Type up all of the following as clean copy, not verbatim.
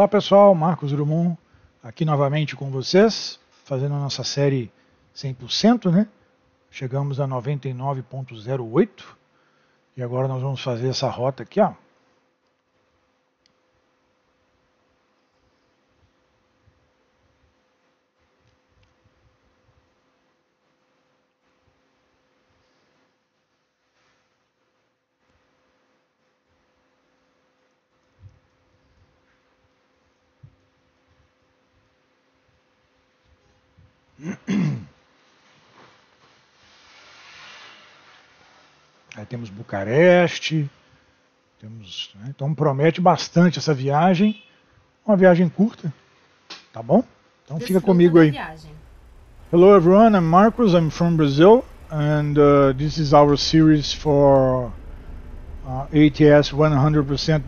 Olá pessoal, Marcos Drummond aqui novamente com vocês, fazendo a nossa série 100%, né? Chegamos a 99.08 e agora nós vamos fazer essa rota aqui, ó. Aí temos Bucareste, temos, né? Então promete bastante essa viagem, uma viagem curta, tá bom? Então fica comigo aí. Hello everyone, I'm Marcos, I'm from Brazil, and this is our series for ATS 100%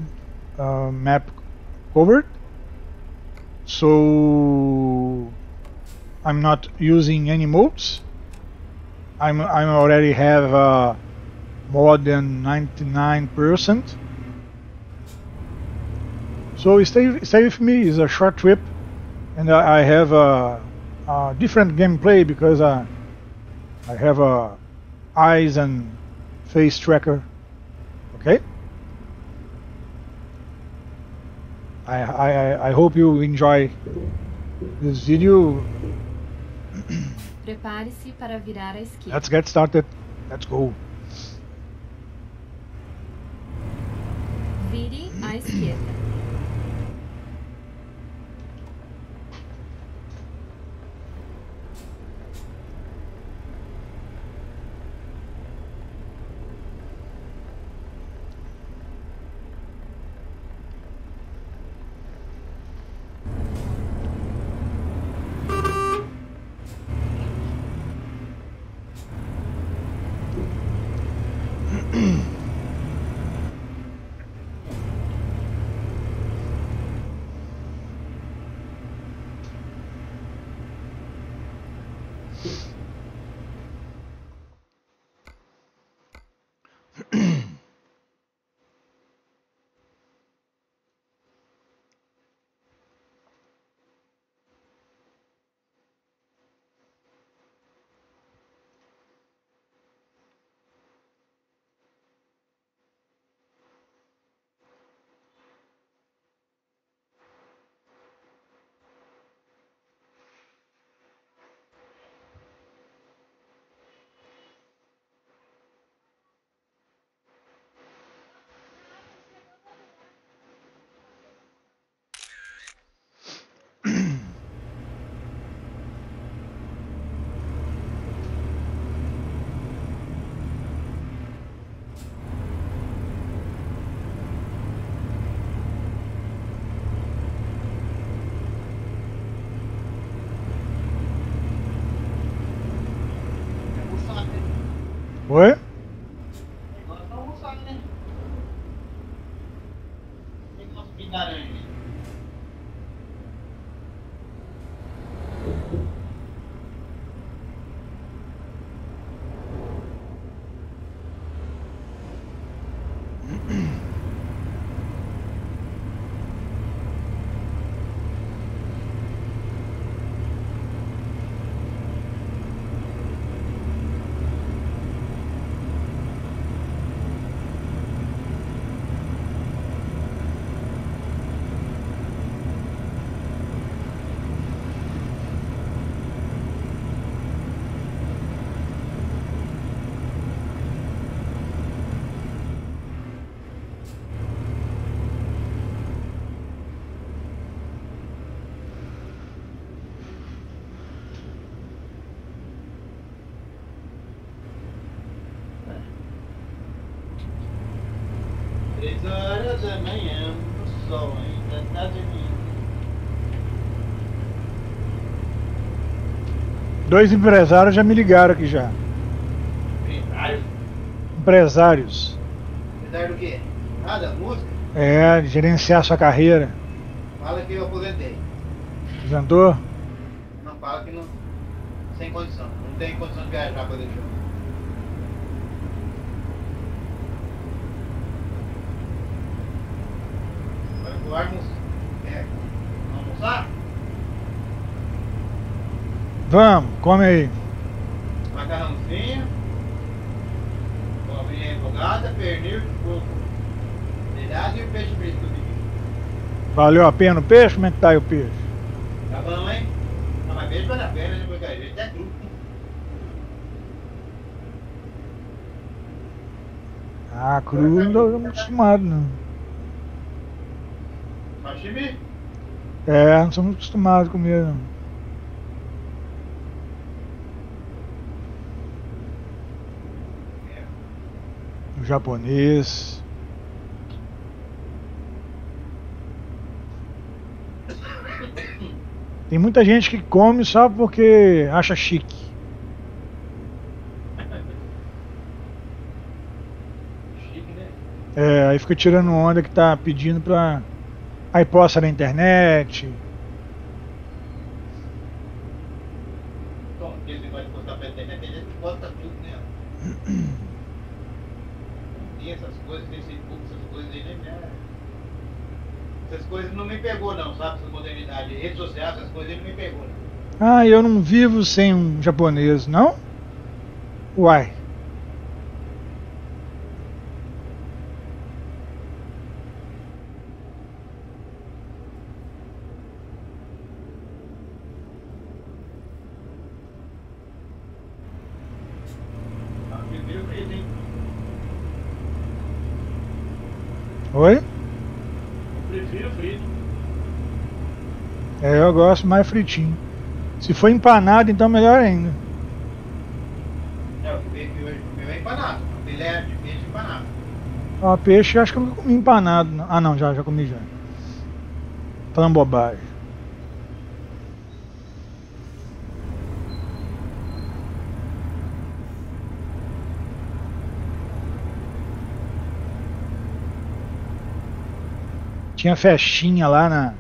map covered. So I'm not using any modes. I'm already have more than 99%. So stay with me, is a short trip, and I have a different gameplay because I have a eyes and face tracker. Okay. I hope you enjoy this video. Prepare-se para virar à esquerda. Let's get started. Let's go. Vire à esquerda. Oi? Agora tá almoçado, né? Tem que nosso pindaranha. Dois empresários já me ligaram aqui já. Empresários? Empresários. Empresário do quê? Nada? Música? É, gerenciar sua carreira. Fala que eu aposentei. Aposentou? Não, fala que não. Sem condição. Não tem condição de viajar pra deixar. Agora, é. almoçar? Vamos, come aí. Macarrãozinho, cobrinha refogada, pernil de coco, telhado e o peixe frito do biquinho. Valeu a pena o peixe? Como é que tá aí o peixe? Tá bom, hein? Não, mas peixe vale a pena, né? Porque a gente é cru. Ah, cru não tô acostumado, não. Sashimi? É, não somos acostumados a comer, não. O japonês. Tem muita gente que come só porque acha chique. É, aí fica tirando onda que tá pedindo pra... Aí posta na internet. Bom, esse negócio de postar pra internet, a gente posta tudo, né? Tem essas coisas, tem Facebook, essas coisas aí, né? Essas coisas não me pegou não, sabe? Essa modernidade, redes sociais, essas coisas aí não me pegou, né? Ah, eu não vivo sem um japonês, não? Uai. Oi? Eu prefiro frito. É, eu gosto mais fritinho. Se for empanado, então melhor ainda. É, o meu é empanado. Ele é de peixe empanado. Ah, peixe acho que eu não comi empanado. Ah não, já comi já. Falando bobagem. Tinha festinha lá na...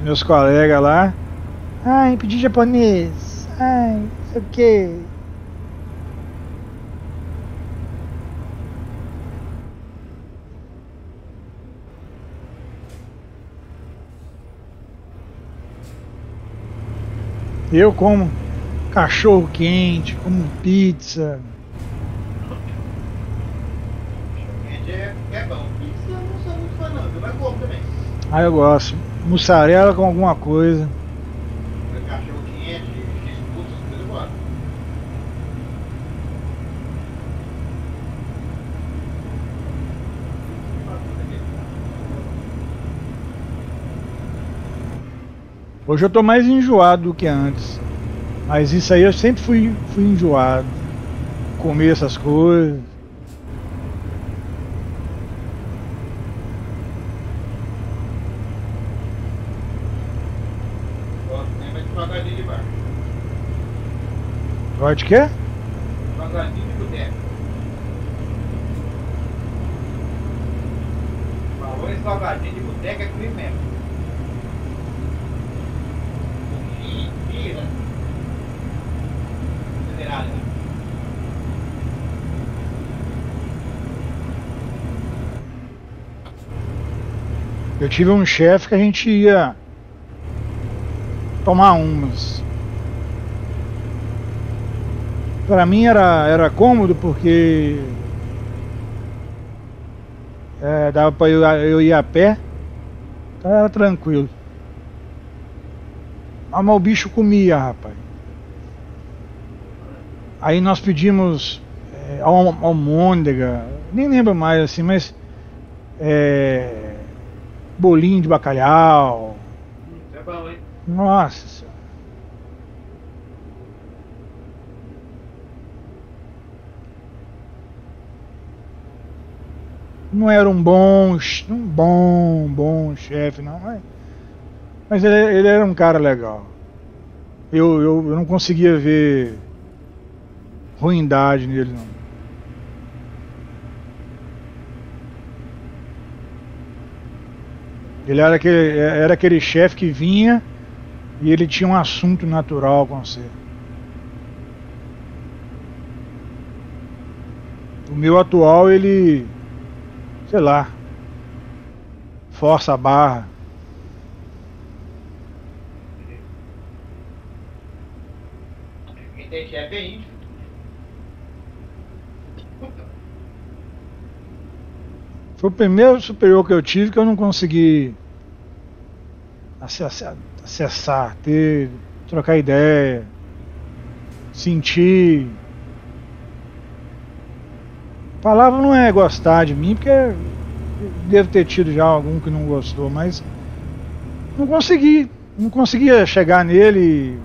Meus colegas lá. Ai, pedi japonês. Ai, não sei o que. Eu como cachorro quente, como pizza. Ah, eu gosto. Mussarela com alguma coisa. Cachorro quente, disputas, tudo igual. Hoje eu tô mais enjoado do que antes. Mas isso aí eu sempre fui enjoado. Comer essas coisas. Vai de quê? Devagarzinho de boteco. Valores devagarzinho de boteco é comigo mesmo. Mentira. Federal, né? Eu tive um chefe que a gente ia tomar umas. Pra mim era cômodo porque dava pra eu ir a pé, então era tranquilo. Mas o bicho comia, rapaz. Aí nós pedimos almôndega, nem lembro mais assim, mas bolinho de bacalhau. É bom, hein? Nossa senhora. Não era um bom chefe, não, mas ele era um cara legal. Eu não conseguia ver ruindade nele, não. Ele era aquele chefe que vinha e ele tinha um assunto natural com você. O meu atual, ele... Sei lá, força a barra. entender que é veículo. Foi o primeiro superior que eu tive que eu não consegui acessar, trocar ideia, sentir. A palavra não é gostar de mim, porque eu devo ter tido já algum que não gostou, mas não consegui, não conseguia chegar nele.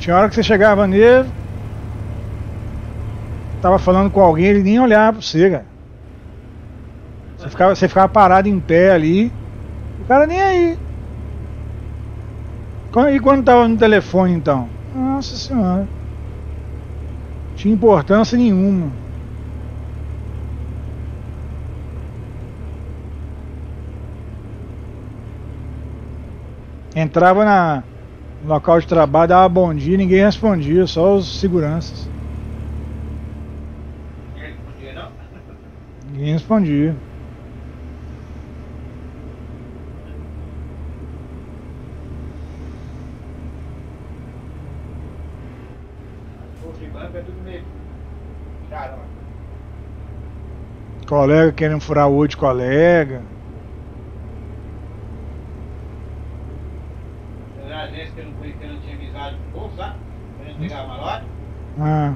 Tinha hora que você chegava nele, tava falando com alguém, ele nem olhava pra você, cara. Você ficava parado em pé ali, o cara nem aí. E quando tava no telefone, então? Nossa senhora. Não tinha importância nenhuma. Entrava no local de trabalho, dava bom dia, ninguém respondia, só os seguranças. Ninguém respondia. Colega querendo furar o olho de colega. Será que eu não tinha avisado de pouco, sabe? Pra gente pegar a malote. Ah.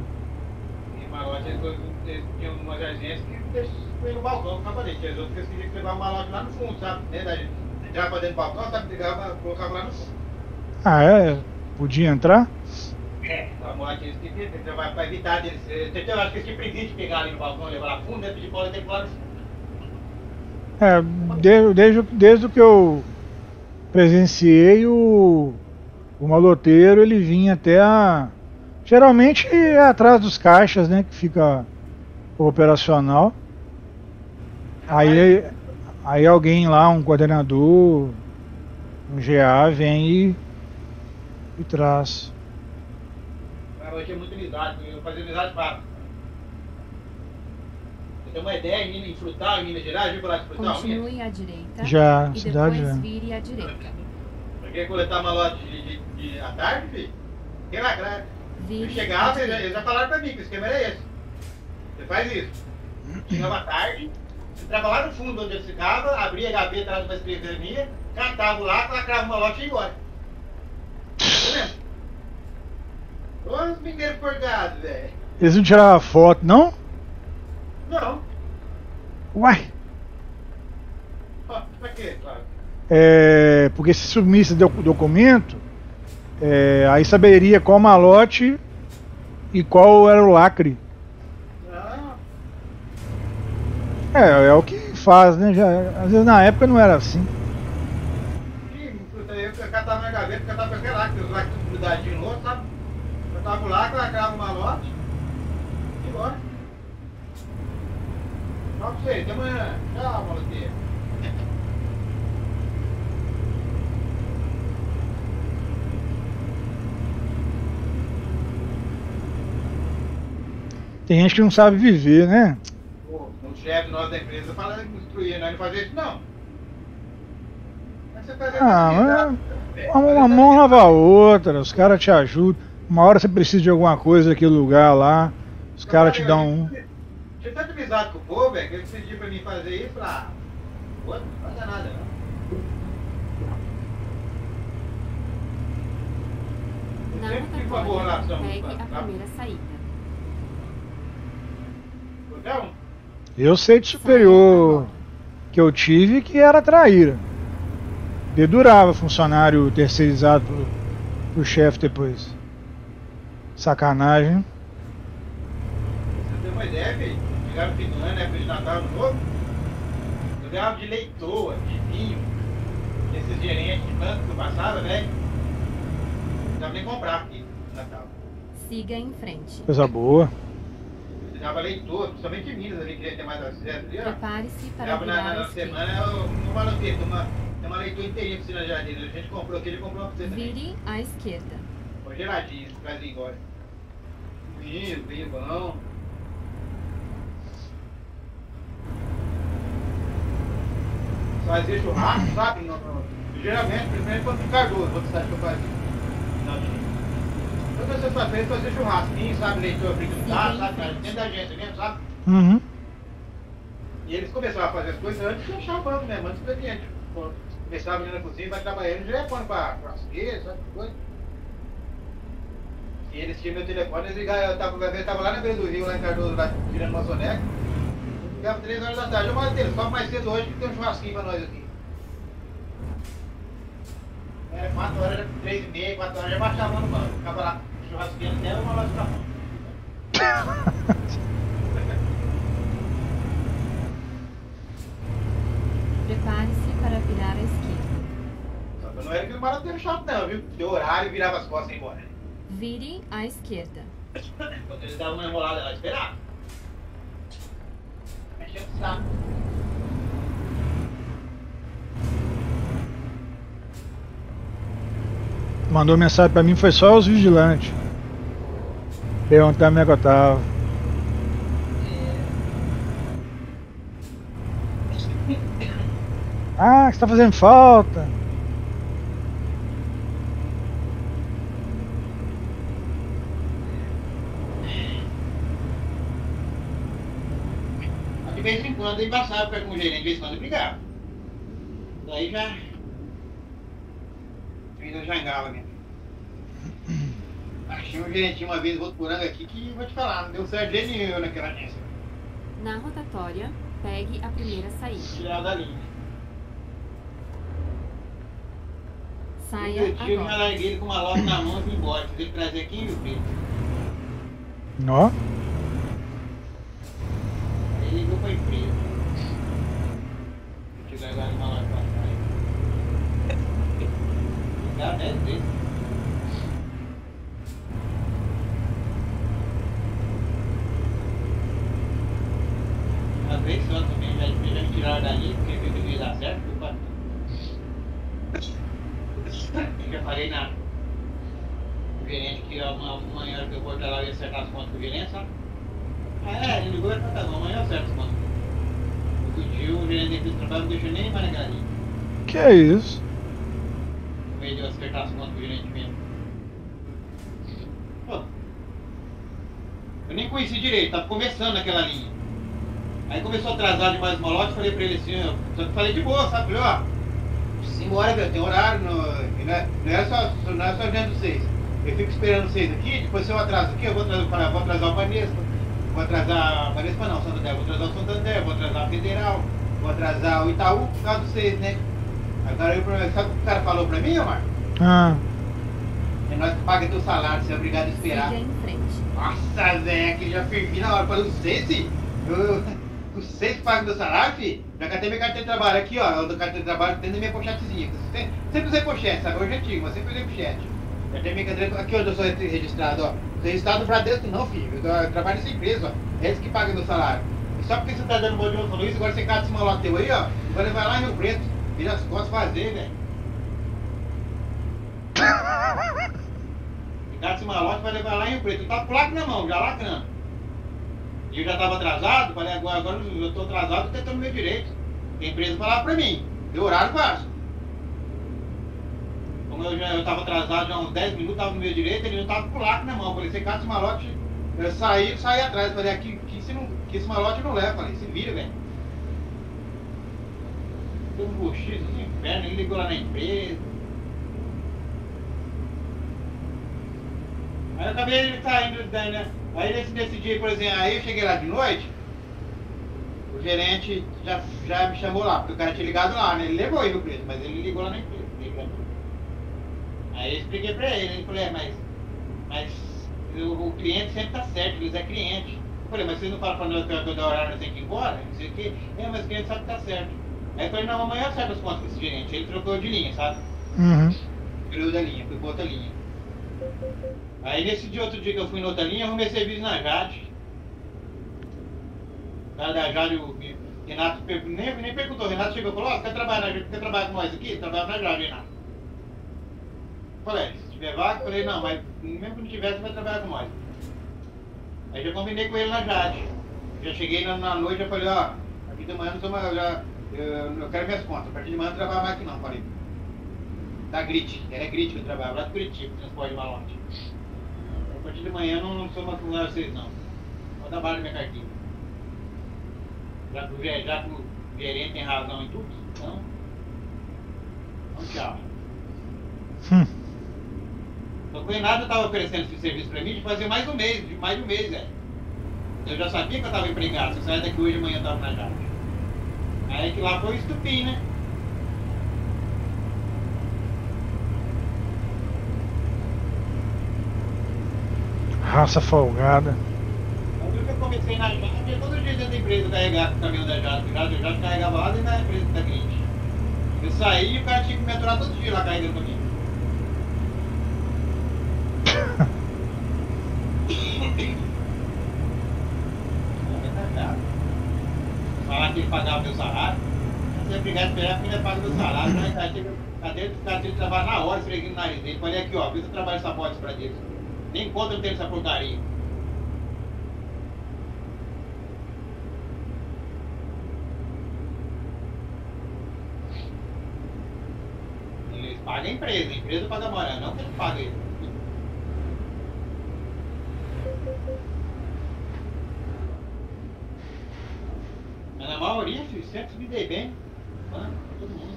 E malote, eles tinham umas agências que põem no balcão, ficava ali. Tinha as outras que eles queriam pegar o malote lá no fundo, sabe? Entrava pra dentro do balcão, sabe? Pegava, colocava lá no fundo. Ah, é? Podia entrar? É, a morte eles queriam, pra evitar deles. Eu acho que eles tinham preguiça de pegar ali no balcão, levar lá fundo, pedir bola até fora. É, desde que eu presenciei o maloteiro, ele vinha até a... Geralmente é atrás dos caixas, né, que fica o operacional. Aí alguém lá, um coordenador, um GA, vem e traz. Eu tinha muita amizade, eu fazia amizade para. Eu tenho uma ideia em Frutal, em Minas Gerais, viu falar de Frutal? Continue à direita. Já, e cidade depois já. Vire à direita. Pra quem coletar malote de à tarde, filho? Quem lá, cara? Eu chegava, eles já falaram pra mim que o esquema era esse. Você faz isso. Chegava à tarde, você entrava lá no fundo onde eu ficava, abria a gaveta lá de uma escrivaninha minha, catava lá, lacrava o malote e ia embora. Entendeu? Os mineiros forgados, velho. Eles não tiraram foto, não? Não. Uai. Ó, pra quê, Flávio? É, porque se sumisse o documento, aí saberia qual malote e qual era o lacre. Não. É o que faz, né? Já, às vezes na época não era assim. Sim, eu catava na gaveta, catava qualquer lacre, os lacres tudo grudadinho no outro, sabe? Tava lá, lacrava o malote e bora. Tchau pra vocês, até amanhã. Tchau, maloteiro. Tem gente que não sabe viver, né? Pô, o chefe nosso da empresa fala que instruía, nós não fazia isso não. Mas você faz uma mão lava a outra, os caras te ajudam. Uma hora você precisa de alguma coisa naquele lugar lá, os caras te dão um. Tinha tanto amizade com o povo, velho, que eles pediam pra mim fazer isso lá. Pô, não fazia nada, não. Eu sempre tive uma boa relação. A primeira saída. Eu sei de superior que eu tive que era traíra. Dedurava funcionário terceirizado pro chefe depois. Sacanagem. Você tem uma ideia, velho? Chegaram no fim do ano, né? Feliz Natal, no novo. Eu ganhava de leitoa, de vinho. Esses gerentes de banco que eu passava, velho. Não dava nem comprar aqui no Natal. Siga em frente. Coisa boa. Eu dava leitoa, principalmente em Minas, ali, queria ter mais acesso ali, ó. Prepare-se para virar na semana, eu falo que tem uma leitoa inteirinha pra você na Jade. A gente comprou aqui, ele comprou uma pra você também. Vire à esquerda. Geladinho, trazem igual. Vinho bom. Fazia churrasco, sabe? No Geralmente, primeiro quando fica gordo, você sabe que eu fazia. Toda sexta-feira fazia churrasquinho, sabe, leitor brincado, sabe, cara, dentro da agência mesmo, sabe? Uhum. E eles começavam a fazer as coisas antes de achar o banco mesmo, antes do cliente. Começava a ir na cozinha, vai trabalhando, já é pano pra churrasqueira, sabe, coisa. E eles tinham meu telefone, eles ligavam, eu tava lá na beira do rio, lá em Cardoso, lá tirando uma soneca. Ficava 3 horas da tarde, eu falei deles, só mais cedo hoje que tem um churrasquinho pra nós aqui. Era 4 horas, 3 e meia, 4 horas, já baixava no banco, ficava lá churrasquinho até uma hora pra fora. Prepare-se para virar a esquerda. Só que eu não era aquele marateiro chato não, viu? Deu horário e virava as costas e ia embora. Vire à esquerda. Quando eles davam uma enrolada, ela esperava. Mexendo o saco. Mandou mensagem pra mim, foi só os vigilantes. Perguntar onde eu tava. Ah, você tá fazendo falta. De vez em quando ele passava com o gerente, de vez em quando brigava. Daí já... eu já engava mesmo. Achei um gerentinho uma vez, Votoporanga aqui, que vou te falar, não deu certo jeito nenhum naquela agência. Na rotatória, pegue a primeira saída. Tirar da linha. Saia agora. Eu já larguei ele com uma loja na mão e fui embora. Fiz ele trazer aqui em Rio Preto. Ó. Aí ele ligou pra empresa. Vou tirar agora uma loja pra sair. Já até dele. Uma vez só também, já me tiraram dali, porque viu que não ia dar certo, eu bati. Eu já falei nada. O gerente que amanhã que eu vou lá, eu ia acertar as contas com o gerente, sabe? Ele ligou e falou, amanhã eu acerto as contas. Outro dia o gerente fez o trabalho, não deixou nem mais na galinha. Que é isso? De eu acertar as contas do gerente mesmo. Pô, eu nem conheci direito, tava começando naquela linha. Aí começou a atrasar demais uma lote, falei pra ele assim, eu falei de boa, sabe? Falei, ó, simbora, velho, tem horário, não é só dentro de vocês. Eu fico esperando vocês aqui, depois se eu atraso aqui, eu vou atrasar o Banespa, vou atrasar a Banespa não, Santander, vou atrasar o Santander, vou atrasar a Federal, vou atrasar o Itaú, por causa de vocês, né? Agora eu problema, sabe o que o cara falou pra mim, Omar? É nós que paga teu salário, você é obrigado a esperar. Em frente. Nossa, velho, que já fervi na hora, falei, não sei se. Vocês que pagam teu salário, filho? Já catei minha carteira de trabalho aqui, ó. Eu do carteira de trabalho dentro da minha pochetezinha. Sempre usei pochete, sabe? Hoje é antigo, mas sempre usei pochete. Já tem minha carteira aqui onde eu sou registrado, ó. Não sou registrado no Bradesco, não, filho. Eu trabalho nessa empresa, ó. É eles que pagam teu salário. E só porque você tá dando bom de São Luís, agora você cata esse malote teu aí, ó. Agora vai lá em Rio Preto. Vira as costas fazer, velho. Ricardo Simalote vai levar lá em Rio Preto. Eu tava com placa na mão, já lacrando. E eu já tava atrasado, falei, agora eu tô atrasado, tentando meu direito. Tem empresa falar pra mim. Deu horário fácil. Como eu tava atrasado já há uns 10 minutos, tava no meu direito, ele já tava com placa na mão. Falei, se Ricardo Simalote, eu saí atrás. Falei, aqui esse malote não leva. Falei, se vira, velho. Deu um buchiço no inferno, ele ligou lá na empresa. Aí eu acabei saindo, né? Aí nesse dia, por exemplo, aí eu cheguei lá de noite, o gerente já me chamou lá, porque o cara tinha ligado lá, né? Ele levou ele no preço, mas ele ligou lá na empresa. Aí eu expliquei pra ele falou, mas o cliente sempre tá certo, eles é cliente. Eu falei, mas vocês não falam pra nós que eu dou horário, nós temos que ir embora? Não sei o quê. Mas o cliente sabe que tá certo. Aí eu falei, não, amanhã eu acerto as contas com esse gerente. Ele trocou de linha, sabe? Uhum. Tirou da linha, fui pra outra linha. Aí nesse dia, outro dia que eu fui na outra linha, eu arrumei serviço na Jade. O cara da Jade, o Renato, nem perguntou. O Renato chegou e falou, ó, você quer trabalhar na Jade? Quer trabalhar com nós aqui? Trabalha na Jade, Renato. Falei, se tiver vaga, falei, não, mas mesmo que não tiver, você vai trabalhar com nós. Aí já combinei com ele na Jade. Já cheguei na noite, já falei, ó, aqui de manhã não tô mais... Eu quero minhas contas, a partir de manhã eu não trabalho mais aqui não, falei. da Grit. Ela é Grit que eu trabalho, lá de Curitiba, transporte de malote. A partir de manhã eu não sou mais funcionário de vocês não. Vou dar bala na minha carteira. Já que o gerente tem razão em tudo, então. Então tchau. Então, o Renato estava oferecendo esse serviço para mim de fazer mais de um mês, velho. Eu já sabia que eu estava empregado, se eu sair daqui hoje de manhã eu estava na Jato. Aí que lá foi o estupim, né? Raça folgada. Quando eu comecei na Jato, eu todo dia dentro da empresa carregar o caminhão da Jato. Eu já carregava lá dentro da empresa da Grit. Eu saí e o cara tinha que me aturar todo dia lá carregando comigo. Falar que ele pagava meu salário, você é obrigado a esperar porque ele paga meu salário, né? Aí chega o cara tem que trabalhar na hora, esfregando o nariz dele. Falei aqui, ó, avisa eu trabalho essa bosta pra Deus. Nem conta eu tenho essa porcaria. Eles pagam a empresa paga a moral, não que ele paga ele. Na maioria, sempre me dei bem. Mano, todo mundo.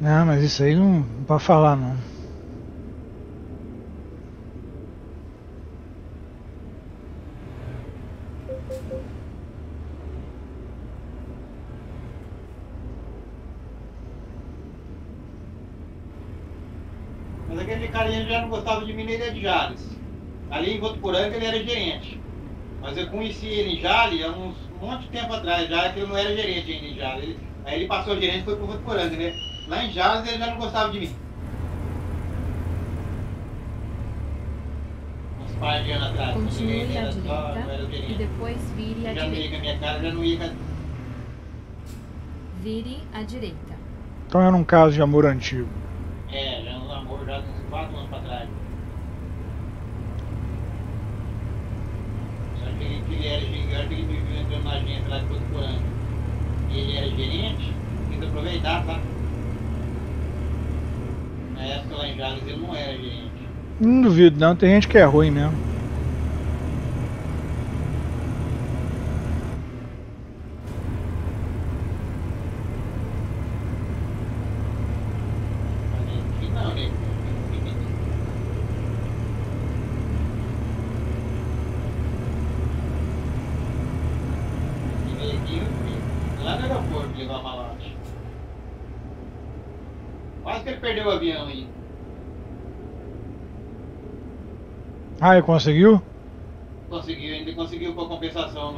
Não, mas isso aí não pode falar não. Mas aquele carinha já não gostava de mim nem de Jales. Ali em Votoporanga ele era gerente. Mas eu conheci ele em Jales há uns um monte de tempo atrás, já que eu não era gerente ainda em Jales. Aí ele passou gerente e foi pro Votoporanga, né? Lá em Jales ele já não gostava de mim. Uns par de anos atrás. Continue à direita só, e depois vire à direita. Já veio com a minha cara, já não ia com... Vire à direita. Então era um caso de amor antigo. É, já era um amor já uns 4 anos pra trás. Ele era gigante, ele me viu entrando na agência lá de Portugal. E ele era gerente, quis aproveitar, tá? Na época lá em Jales ele não era gerente. Não duvido não, tem gente que é ruim mesmo. Ah, ele conseguiu? Conseguiu, ainda conseguiu com a compensação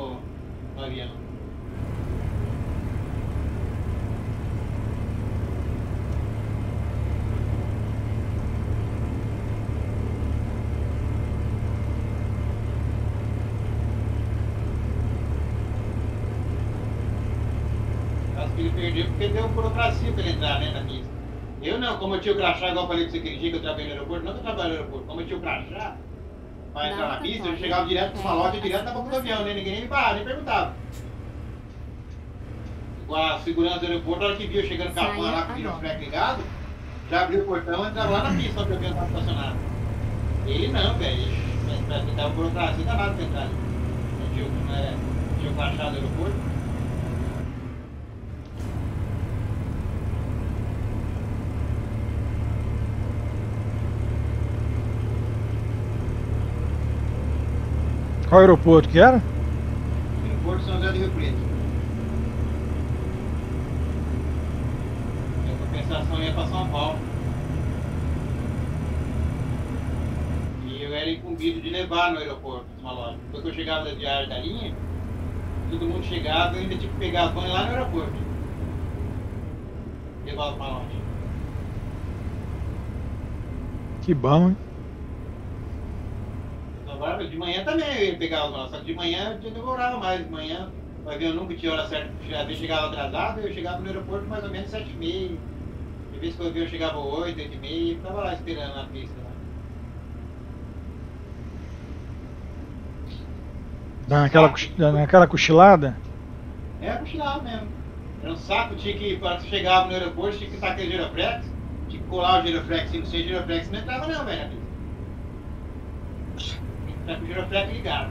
no avião. Acho que ele perdeu porque deu burocracia pra ele entrar, né, na pista. Eu não, como eu tinha o crachá, igual eu falei pra você aquele dia que eu trabalhei no aeroporto, não que eu trabalho no aeroporto, como eu tinha o crachá, pra entrar na pista, eu chegava direto pra uma loja, direto na boca do avião, né? Ninguém nem me parava, nem perguntava. A segurança do aeroporto, na hora que viu chegando com a van lá com o Giroflex ligado, já abriu o portão e entrava lá na pista, só que o avião tava estacionado. Ele não, velho, mas ele tava por trás, não dá nada pra entrar. Tinha o crachá do aeroporto. Qual aeroporto que era? Aeroporto São José do Rio Preto. A compensação ia para São Paulo. E eu era incumbido de levar no aeroporto, uma loja. Depois que eu chegava da viagem da linha, todo mundo chegava, eu ainda tinha que pegar a van lá no aeroporto. Levava para loja. Que bom, hein? De manhã também eu ia pegar o nosso, só que de manhã eu demorava mais. De manhã o avião nunca tinha hora certa, eu chegava atrasado, eu chegava no aeroporto mais ou menos 7h30. De vez que o avião chegava 8, 8h30, eu ficava lá esperando na pista. Dando aquela cochilada? É, cochilava mesmo. Era um saco, tinha que, quando você chegava no aeroporto, tinha que sacar Giroflex, de colar o Giroflex no seu Giroflex, não entrava não, velho. Tá com o Giroflex ligado.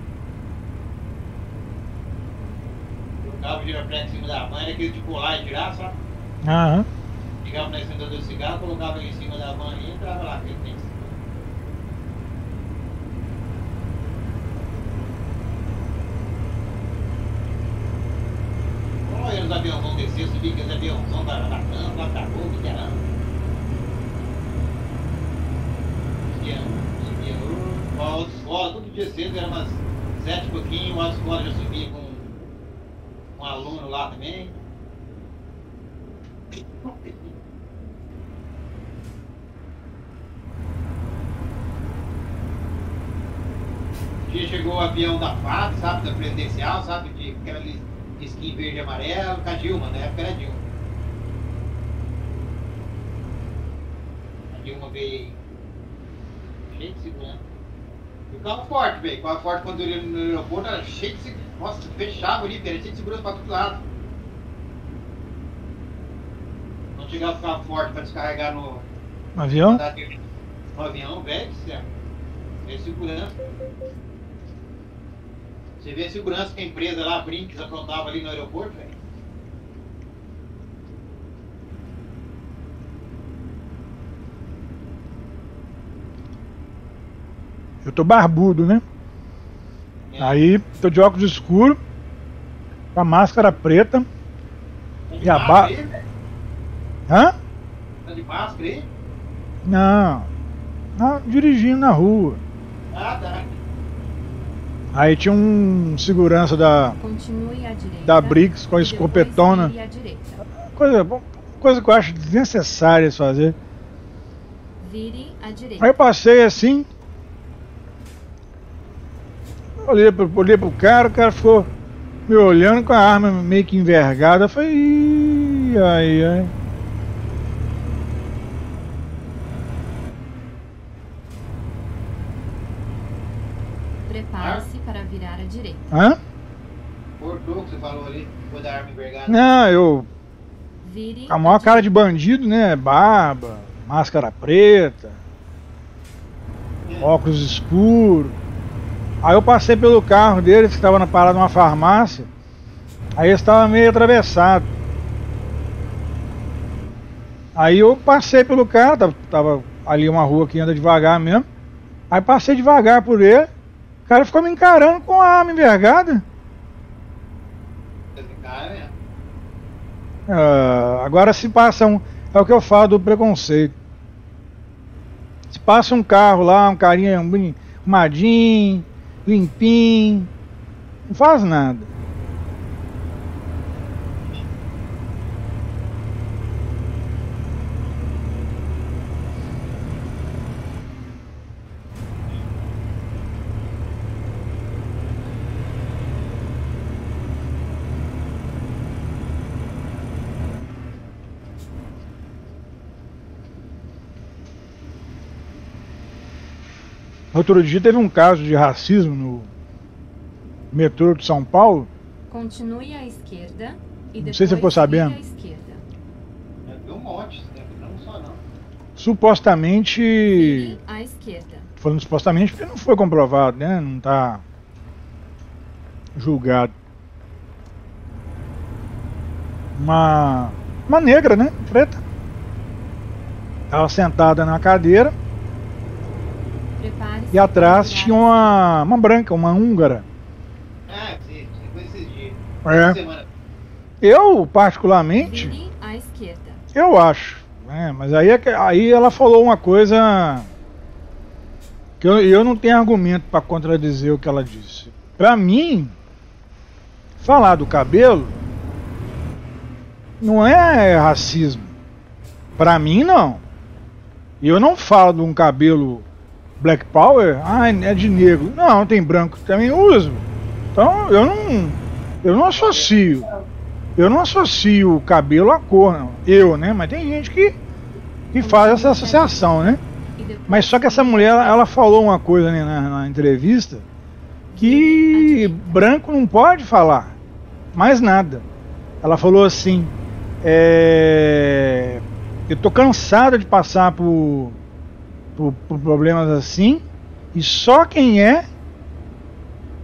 Colocava o Giroflex em cima da van, era aquele de colar e girar, sabe? Aham. Ligava na acendedor do cigarro, colocava ele em cima da van e entrava lá, aquele tem. Olha os aviãozão descer, subir aqueles aviãozão da tampa, da boca, que era. Subia, ó, as escolas, todo dia cedo, era umas 7 e pouquinho, as escolas já subia com um aluno lá também. Um dia chegou o avião da FAP, sabe, da presidencial, sabe, de aquela lista. Skin verde e amarelo, com a Dilma, na época era Dilma. A Dilma veio cheio de segurança. E o carro forte, velho. Com a forte quando eu ia no aeroporto era cheio de segurança. Nossa, fechava ali, era cheio de segurança pra todo lado. Quando chegava o carro forte pra descarregar no avião? No avião, velho, do céu. Sem segurança. Você vê a segurança que a empresa lá, a Brink's, aprontava ali no aeroporto, velho? Eu tô barbudo, né? É. Aí, tô de óculos escuro, com a máscara preta. Tá de máscara aí, velho? Hã? Tá de máscara aí? Não. Não, dirigindo na rua. Ah, tá. Aí tinha um segurança da Brink's com a escopetona, coisa que eu acho desnecessária de fazer. Vire à direita. Aí eu passei assim, olhei pro cara, o cara ficou me olhando com a arma meio que envergada, eu falei, ai. Prepare-se para virar à direita. Hã? Cortou o que você falou ali, ficou da arma envergada. Não, eu... Vire a maior cara de bandido, né? Barba, máscara preta, óculos escuros. Aí eu passei pelo carro deles, que estava na parada de uma farmácia. Aí eles estavam meio atravessados. Aí eu passei pelo carro, tava ali uma rua que anda devagar mesmo. Aí passei devagar por ele. O cara ficou me encarando com a arma envergada. Agora se passa um... É o que eu falo do preconceito. Se passa um carro lá, um carinha arrumadinho, limpinho, não faz nada. Outro dia teve um caso de racismo no metrô de São Paulo. Continue à esquerda e depois. Não sei se você ficou sabendo. Deu um monte, não só não. Supostamente. E à esquerda. Falando supostamente porque não foi comprovado, né? Não está julgado. Uma negra, né? Preta. Estava sentada na cadeira. E atrás tinha uma branca, uma húngara. Ah, sim, foi esses dias. É. Eu, particularmente, eu acho. Né, mas aí ela falou uma coisa que eu não tenho argumento para contradizer o que ela disse. Para mim, falar do cabelo não é racismo. Para mim, não. Eu não falo de um cabelo... Black Power? Ah, é de negro. Não, tem branco que também uso. Então eu não associo. Eu não associo o cabelo à cor, não. Eu, né? Mas tem gente que faz essa associação, né? Mas só que essa mulher, ela falou uma coisa, né, na entrevista, que branco não pode falar mais nada. Ela falou assim, Eu tô cansado de passar por problemas assim. E só quem é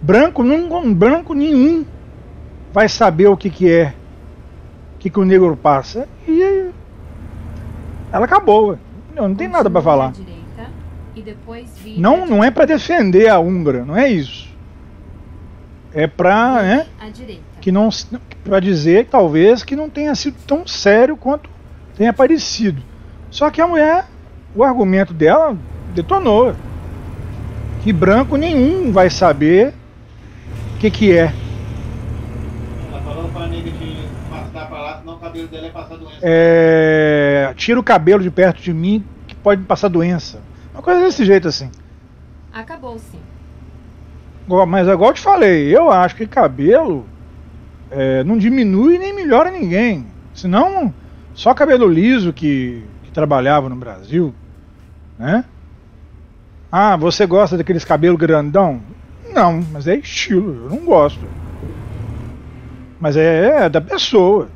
branco, não branco nenhum, vai saber o que que é, o que que o negro passa. E ela acabou, ué. Não tem nada para falar. Não, não é para defender a húngara, não é isso. É para, né, que não, para dizer talvez que não tenha sido tão sério quanto tenha parecido. Só que a mulher, o argumento dela detonou. Que branco nenhum vai saber o que que é. Ela falou pra nega de passar pra lá, senão o cabelo dela é passar doença. É... tira o cabelo de perto de mim que pode me passar doença. Uma coisa desse jeito assim. Acabou sim. Mas igual eu te falei, eu acho que cabelo não diminui nem melhora ninguém. Senão, só cabelo liso que trabalhava no Brasil, né? Ah, você gosta daqueles cabelos grandão? Não, mas é estilo, eu não gosto. Mas é da pessoa.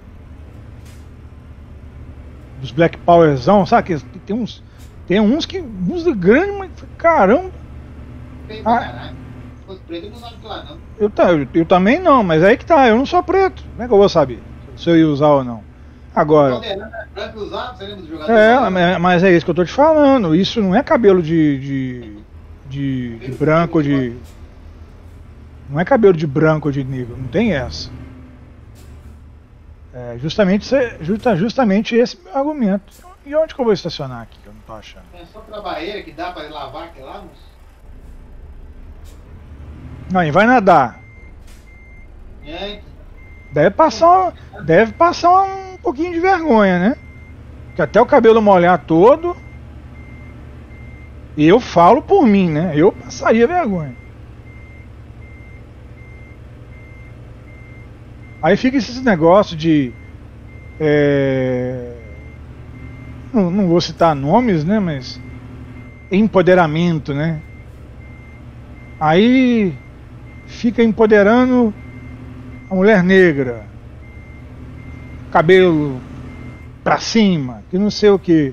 Os Black Powerzão, sabe? Que tem uns que usam grande, mas caramba. Ah, os pretos não usam lá, não. Eu também não, mas aí que tá, eu não sou preto. Como é que eu vou saber se eu ia usar ou não? Agora, mas é isso que eu tô te falando. Isso não é cabelo de branco, de... Não é cabelo de branco ou de negro, não tem essa. É justamente esse argumento. E onde que eu vou estacionar aqui, que eu não tô achando? É só pra barreira que dá pra lavar aqui lá, mas... Não, e vai nadar. Deve passar um pouquinho de vergonha, né? Que até o cabelo molhar todo. E eu falo por mim, né? Eu passaria vergonha. Aí fica esse negócio de... Não vou citar nomes, né? Mas... empoderamento, né? Aí fica empoderando a mulher negra, cabelo pra cima, que não sei o que.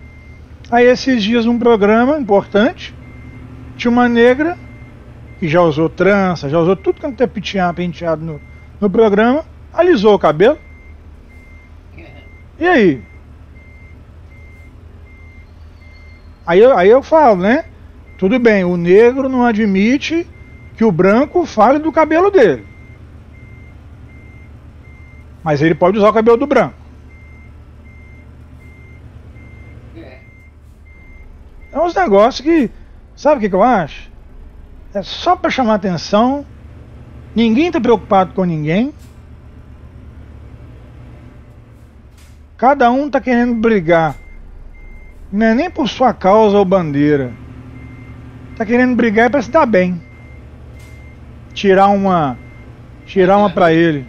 Aí esses dias um programa importante, tinha uma negra que já usou trança, já usou tudo quanto é penteado no programa, alisou o cabelo. E aí? Aí eu falo, né? Tudo bem, o negro não admite que o branco fale do cabelo dele. Mas ele pode usar o cabelo do branco. É uns negócios que... Sabe o que eu acho? É só pra chamar atenção. Ninguém tá preocupado com ninguém. Cada um tá querendo brigar. Não é nem por sua causa ou bandeira. Tá querendo brigar é pra se dar bem. Tirar uma pra ele.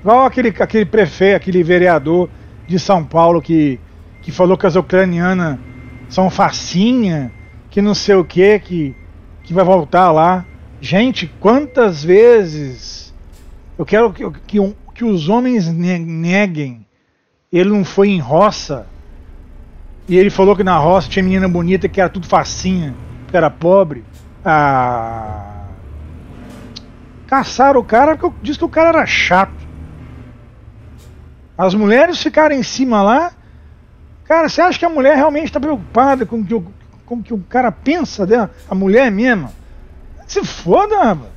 Igual aquele prefeito, aquele vereador de São Paulo que falou que as ucranianas são facinha, que não sei o que vai voltar lá. Gente, quantas vezes eu quero que os homens neguem. Ele não foi em roça e ele falou que na roça tinha menina bonita que era tudo facinha, que era pobre. Ah, caçaram o cara porque disse que o cara era chato. As mulheres ficaram em cima lá. Cara, você acha que a mulher realmente está preocupada com o que o cara pensa dela? A mulher mesmo? Se foda, mano.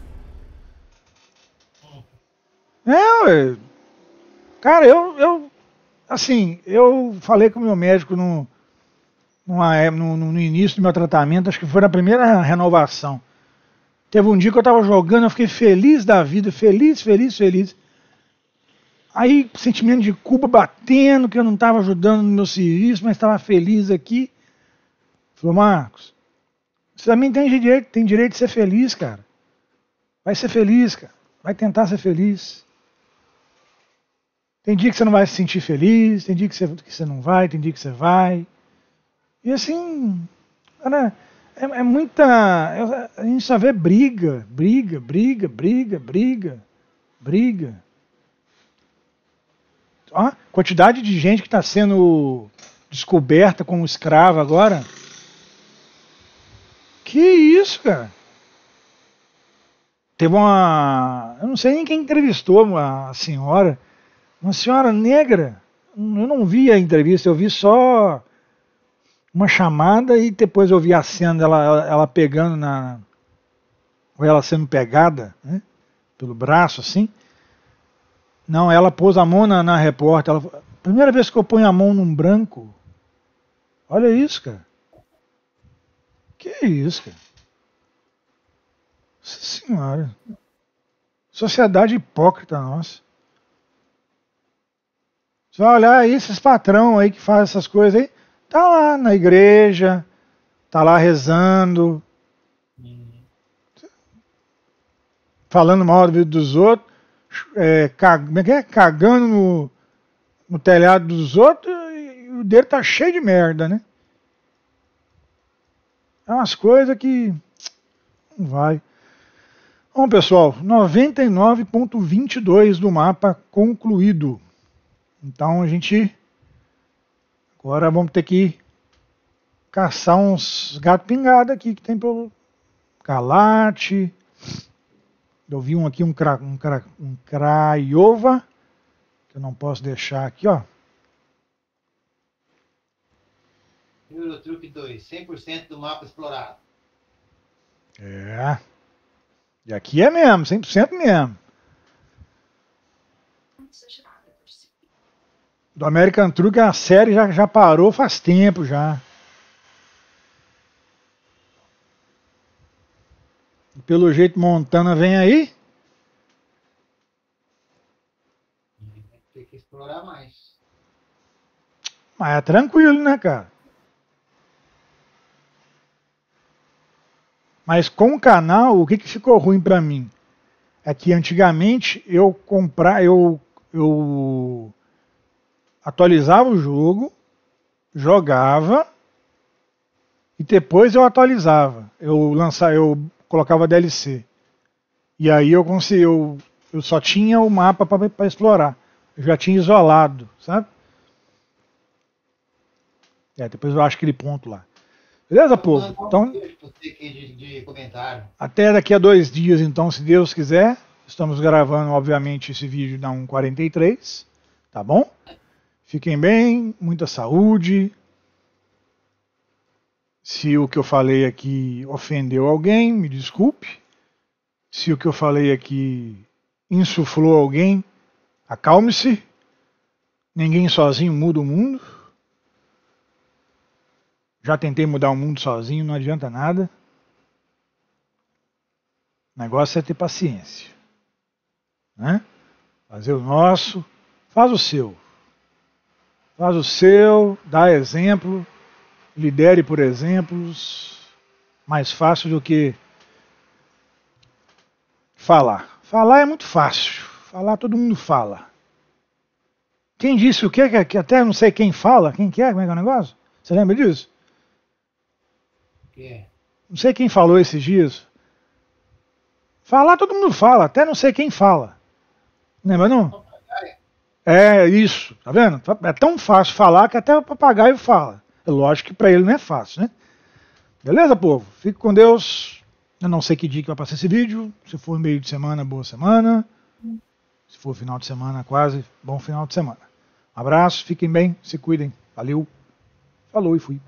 Cara, eu... Assim, eu falei com o meu médico no início do meu tratamento, acho que foi na primeira renovação. Teve um dia que eu estava jogando, eu fiquei feliz da vida, feliz. Aí, sentimento de culpa batendo, que eu não estava ajudando no meu serviço, mas estava feliz aqui. Falou, Marcos, você também tem direito de ser feliz, cara. Vai ser feliz, cara. Vai tentar ser feliz. Tem dia que você não vai se sentir feliz, tem dia que você não vai, tem dia que você vai. E assim, cara, é muita... A gente só vê briga. Ó, quantidade de gente que está sendo descoberta como escrava agora? Que isso, cara? Teve uma... Eu não sei nem quem entrevistou a senhora. Uma senhora negra. Eu não vi a entrevista, eu vi só uma chamada e depois eu vi a cena dela pegando na... Ou ela sendo pegada, né? Pelo braço, assim. Não, ela pôs a mão na repórter. Ela, primeira vez que eu ponho a mão num branco. Olha isso, cara. Que isso, cara. Nossa senhora. Sociedade hipócrita nossa. Você vai olhar aí esses patrão aí que faz essas coisas aí. Tá lá na igreja. Tá lá rezando. Falando mal da vida dos outros. Cagando no telhado dos outros. E o dedo tá cheio de merda, né? É umas coisas que... Não vai. Bom, pessoal, 99.22 do mapa concluído. Então a gente... Agora vamos ter que caçar uns gato pingado aqui que tem pelo... Calate. Eu vi um aqui, um Craiova. Que eu não posso deixar aqui, ó. Euro Truck 2, 100% do mapa explorado. É. E aqui é mesmo, 100% mesmo. Do American Truck a série já parou faz tempo já. E pelo jeito Montana vem aí. Tem que explorar mais. Mas é tranquilo, né, cara? Mas com o canal, o que ficou ruim pra mim? É que antigamente eu atualizava o jogo, jogava e depois eu atualizava. Eu colocava DLC. E aí eu só tinha o mapa pra explorar. Eu já tinha isolado, sabe? Depois eu acho aquele ponto lá. Beleza, povo? Então, até daqui a 2 dias, então, se Deus quiser. Estamos gravando, obviamente, esse vídeo na 1:43, tá bom? Fiquem bem, muita saúde. Se o que eu falei aqui ofendeu alguém, me desculpe. Se o que eu falei aqui insuflou alguém, acalme-se. Ninguém sozinho muda o mundo. Já tentei mudar o mundo sozinho, não adianta nada. O negócio é ter paciência, né? Fazer o nosso, faz o seu. Faz o seu, dá exemplo, lidere por exemplos. Mais fácil do que falar. Falar é muito fácil. Falar todo mundo fala. Quem disse o quê? Que até não sei quem fala, quem que é, como é que é o negócio? Você lembra disso? Não sei quem falou esses dias. Falar todo mundo fala, até não sei quem fala. Lembra não? É isso, tá vendo? É tão fácil falar que até o papagaio fala. É lógico que pra ele não é fácil, né? Beleza, povo? Fique com Deus. Eu não sei que dia que vai passar esse vídeo. Se for meio de semana, boa semana. Se for final de semana, quase, bom final de semana. Um abraço, fiquem bem, se cuidem. Valeu, falou e fui.